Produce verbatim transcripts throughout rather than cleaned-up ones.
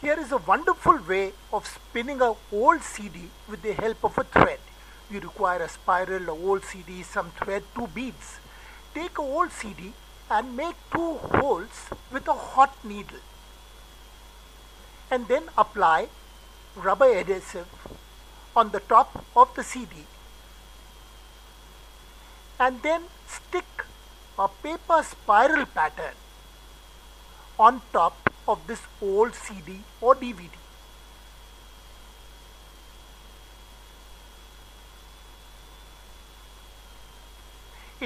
Here is a wonderful way of spinning an old C D with the help of a thread. You require a spiral, an old C D, some thread, two beads. Take an old C D and make two holes with a hot needle. And then apply rubber adhesive on the top of the C D. And then stick a paper spiral pattern on top of this old C D or D V D.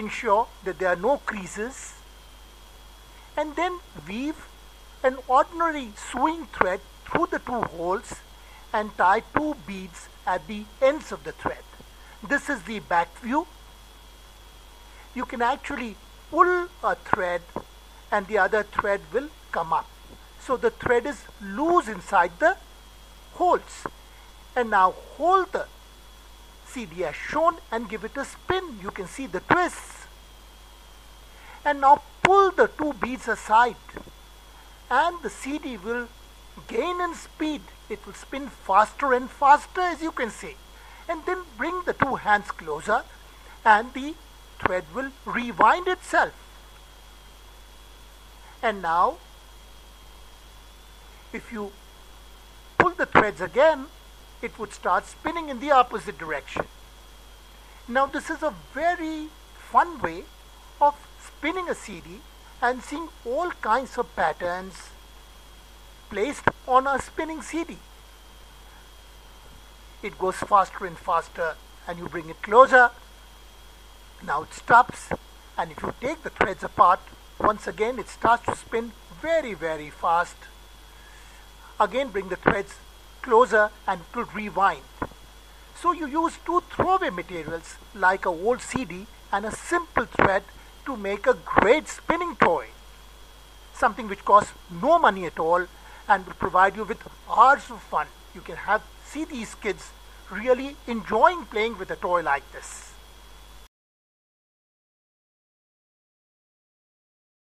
Ensure that there are no creases, and then weave an ordinary sewing thread through the two holes and tie two beads at the ends of the thread. This is the back view. You can actually pull a thread and the other thread will come up. So the thread is loose inside the holes. And now hold the C D as shown and give it a spin. You can see the twists. And now pull the two beads aside and the C D will gain in speed. It will spin faster and faster, as you can see. And then bring the two hands closer and the thread will rewind itself. And now, if you pull the threads again, it would start spinning in the opposite direction. Now, this is a very fun way of spinning a C D and seeing all kinds of patterns placed on a spinning C D. It goes faster and faster, and you bring it closer. Now it stops, and if you take the threads apart, once again it starts to spin very very fast. Again bring the threads closer and it will rewind. So you use two throwaway materials like a old C D and a simple thread to make a great spinning toy. Something which costs no money at all and will provide you with hours of fun. You can have see these kids really enjoying playing with a toy like this.